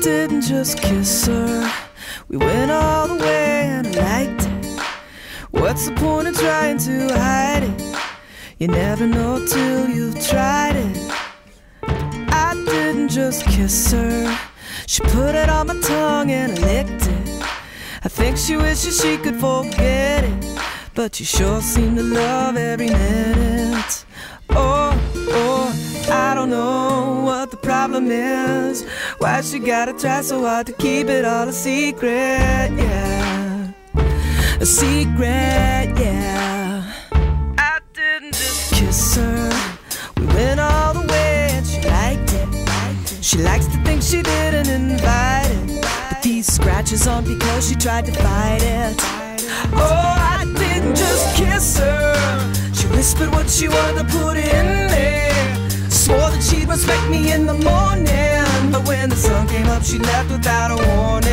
didn't just kiss her, we went all the way and I liked it. What's the point of trying to hide it? You never know till you've tried it. I didn't just kiss her, she put it on my tongue and I licked it. I think she wishes she could forget it, but you sure seem to love every minute. I don't know what the problem is, why she gotta try so hard to keep it all a secret, yeah. A secret, yeah. I didn't just kiss her, we went all the way and she liked it. She likes to think she didn't invite it, but these scratches on because she tried to fight it. Oh, I didn't just kiss her, she whispered what she wanted to put in there. Swore that she'd respect me in the morning, but when the sun came up she left without a warning.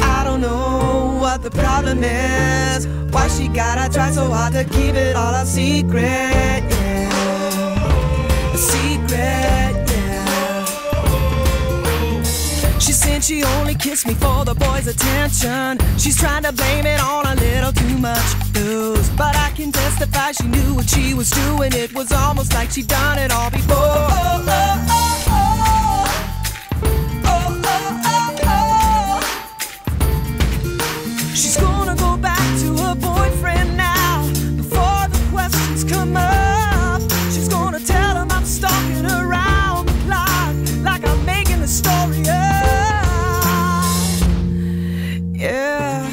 I don't know what the problem is, why she gotta try so hard to keep it all a secret, yeah. A secret, yeah. She said she only kissed me for the boy's attention. She's trying to blame it on a little too much news, but I can testify she knew what she was doing. It was almost like she'd done it all before. She's gonna go back to her boyfriend now, before the questions come up. She's gonna tell him I'm stalking around the clock, like I'm making the story up. Yeah.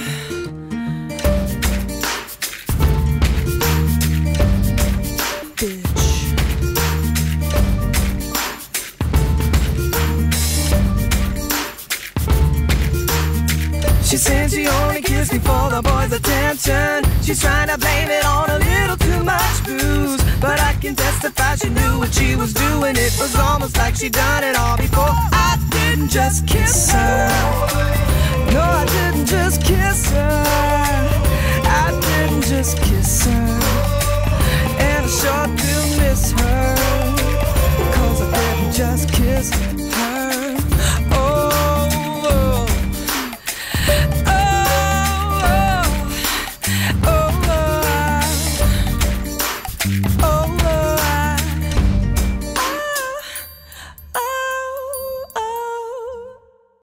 She said she only kissed me for the boy's attention. She's trying to blame it on a little too much booze, but I can testify she knew what she was doing. It was almost like she'd done it all before. I didn't just kiss her. No, I didn't just kiss her. I didn't just kiss her. And I sure do miss her, 'cause I didn't just kiss her.